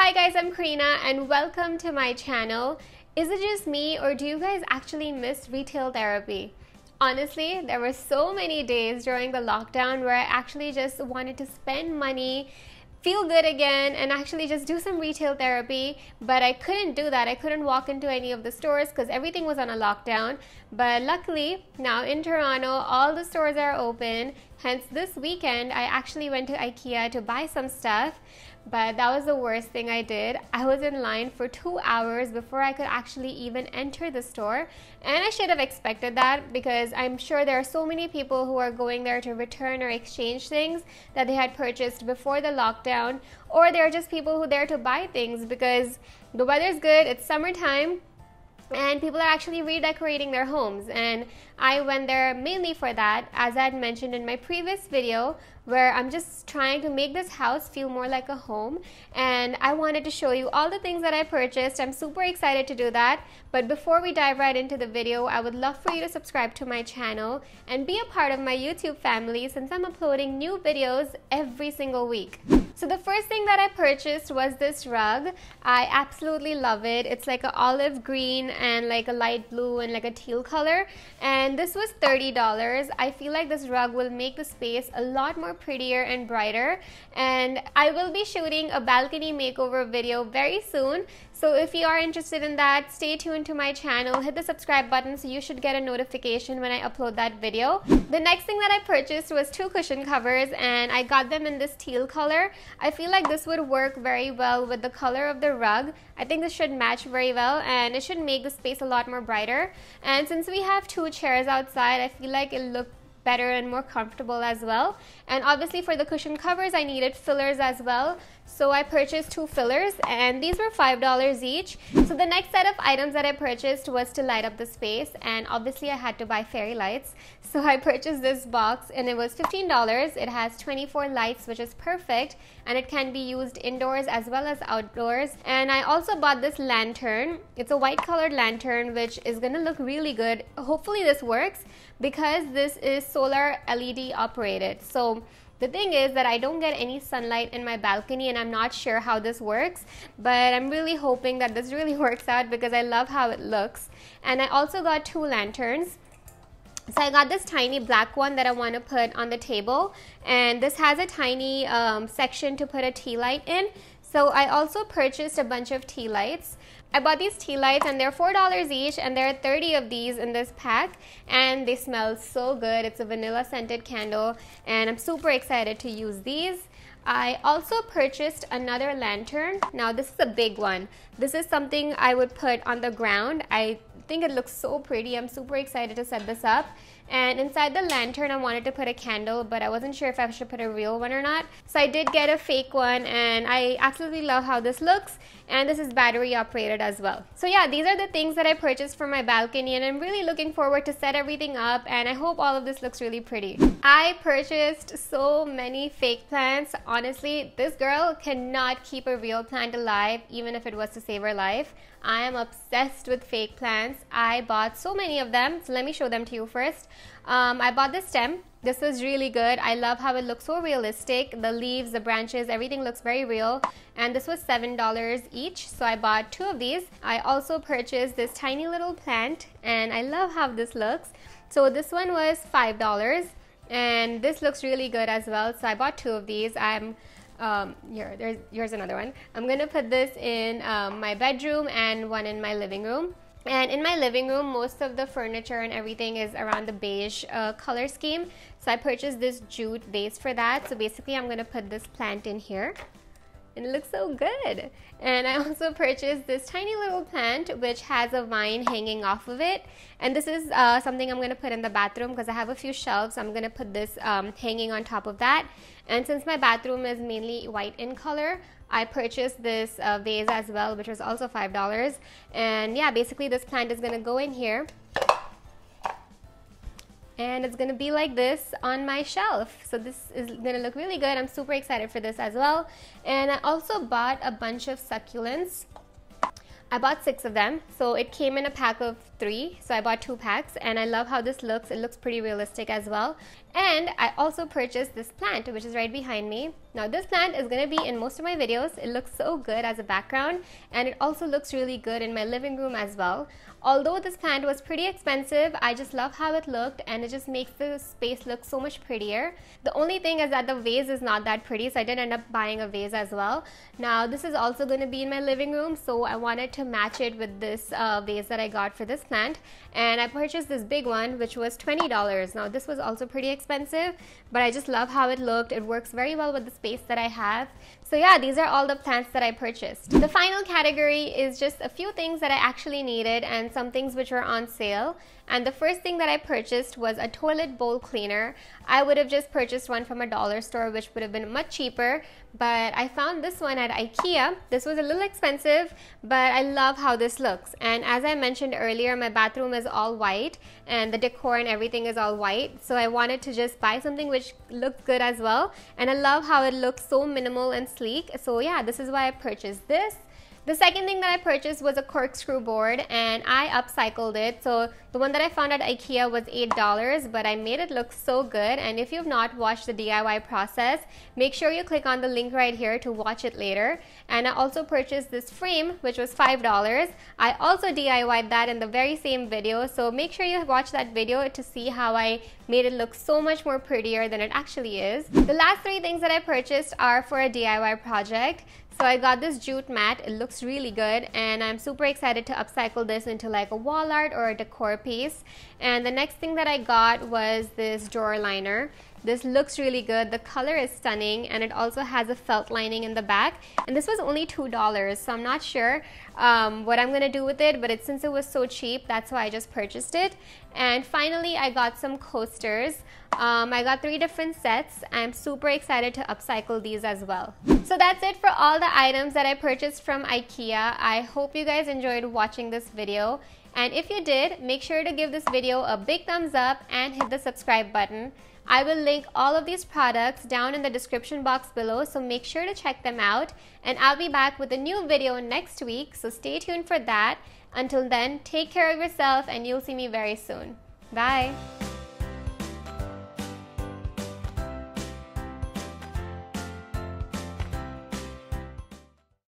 Hi guys, I'm Kareena and welcome to my channel. Is it just me or do you guys actually miss retail therapy? Honestly, there were so many days during the lockdown where I actually just wanted to spend money, feel good again, and actually just do some retail therapy, but I couldn't do that. I couldn't walk into any of the stores because everything was on a lockdown. But luckily, now in Toronto, all the stores are open. Hence, this weekend, I actually went to IKEA to buy some stuff, but that was the worst thing I did. I was in line for 2 hours before I could actually even enter the store, and I should have expected that because I'm sure there are so many people who are going there to return or exchange things that they had purchased before the lockdown, or there are just people who are there to buy things because the weather's good, it's summertime, and people are actually redecorating their homes. And I went there mainly for that, as I had mentioned in my previous video, where I'm just trying to make this house feel more like a home, and I wanted to show you all the things that I purchased. I'm super excited to do that, but before we dive right into the video, I would love for you to subscribe to my channel and be a part of my YouTube family, since I'm uploading new videos every single week. So the first thing that I purchased was this rug. I absolutely love it. It's like an olive green and like a light blue and like a teal color. And this was $30. I feel like this rug will make the space a lot more prettier and brighter. And I will be shooting a balcony makeover video very soon. So if you are interested in that, stay tuned to my channel, hit the subscribe button so you should get a notification when I upload that video. The next thing that I purchased was 2 cushion covers, and I got them in this teal color. I feel like this would work very well with the color of the rug. I think this should match very well and it should make the space a lot more brighter. And since we have 2 chairs outside, I feel like it looked better and more comfortable as well. And obviously for the cushion covers, I needed fillers as well. So I purchased 2 fillers, and these were $5 each. So the next set of items that I purchased was to light up the space, and obviously I had to buy fairy lights. So I purchased this box and it was $15. It has 24 lights, which is perfect, and it can be used indoors as well as outdoors. And I also bought this lantern. It's a white colored lantern, which is gonna look really good. Hopefully this works because this is solar LED operated. So the thing is that I don't get any sunlight in my balcony, and I'm not sure how this works, but I'm really hoping that this really works out because I love how it looks. And I also got 2 lanterns. So I got this tiny black one that I want to put on the table, and this has a tiny section to put a tea light in. So I also purchased a bunch of tea lights. I bought these tea lights and they're $4 each, and there are 30 of these in this pack, and they smell so good. It's a vanilla scented candle and I'm super excited to use these. I also purchased another lantern. Now this is a big one. This is something I would put on the ground. I think it looks so pretty. I'm super excited to set this up. And inside the lantern, I wanted to put a candle, but I wasn't sure if I should put a real one or not. So I did get a fake one, and I absolutely love how this looks. And this is battery operated as well. So yeah, these are the things that I purchased for my balcony, and I'm really looking forward to set everything up, and I hope all of this looks really pretty. I purchased so many fake plants. Honestly, this girl cannot keep a real plant alive, even if it was to save her life. I am obsessed with fake plants. I bought so many of them, so let me show them to you first. I bought this stem. This was really good. I love how it looks so realistic. The leaves, the branches, everything looks very real. And this was $7 each, so I bought 2 of these. I also purchased this tiny little plant, and I love how this looks. So this one was $5, and this looks really good as well. So I bought 2 of these. Here's another one. I'm gonna put this in my bedroom and one in my living room. And in my living room, most of the furniture and everything is around the beige color scheme. So I purchased this jute vase for that. So basically, I'm going to put this plant in here. And it looks so good. And I also purchased this tiny little plant, which has a vine hanging off of it. And this is something I'm going to put in the bathroom because I have a few shelves. I'm going to put this hanging on top of that. And since my bathroom is mainly white in color, I purchased this vase as well, which was also $5. And yeah, basically this plant is going to go in here, and it's going to be like this on my shelf. So this is going to look really good. I'm super excited for this as well. And I also bought a bunch of succulents. I bought 6 of them. So it came in a pack of 3, so I bought 2 packs, and I love how this looks. It looks pretty realistic as well. And I also purchased this plant, which is right behind me. Now this plant is going to be in most of my videos. It looks so good as a background, and it also looks really good in my living room as well. Although this plant was pretty expensive, I just love how it looked, and it just makes the space look so much prettier. The only thing is that the vase is not that pretty, so I did end up buying a vase as well. Now this is also going to be in my living room, so I wanted to match it with this vase that I got for this plant. And I purchased this big one, which was $20. Now this was also pretty expensive, but I just love how it looked. It works very well with the space that I have. So yeah, these are all the plants that I purchased. The final category is just a few things that I actually needed and some things which were on sale. And the first thing that I purchased was a toilet bowl cleaner. I would have just purchased one from a dollar store, which would have been much cheaper, but I found this one at IKEA. This was a little expensive, but I love how this looks. And as I mentioned earlier, my bathroom is all white and the decor and everything is all white, so I wanted to just buy something which looked good as well. And I love how it looks so minimal and sleek, so yeah, this is why I purchased this. The second thing that I purchased was a corkscrew board, and I upcycled it. So the one that I found at IKEA was $8, but I made it look so good. And if you've not watched the DIY process, make sure you click on the link right here to watch it later. And I also purchased this frame, which was $5. I also DIY'd that in the very same video, so make sure you watch that video to see how I made it look so much more prettier than it actually is. The last 3 things that I purchased are for a DIY project. So I got this jute mat. It looks really good, and I'm super excited to upcycle this into like a wall art or a decor piece. And the next thing that I got was this drawer liner. This looks really good. The color is stunning, and it also has a felt lining in the back. And this was only $2, so I'm not sure what I'm gonna do with it, but since it was so cheap, that's why I just purchased it. And finally, I got some coasters. I got 3 different sets. I'm super excited to upcycle these as well. So that's it for all the items that I purchased from IKEA. I hope you guys enjoyed watching this video. And if you did, make sure to give this video a big thumbs up and hit the subscribe button. I will link all of these products down in the description box below, so make sure to check them out. And I'll be back with a new video next week, so stay tuned for that. Until then, take care of yourself, and you'll see me very soon. Bye!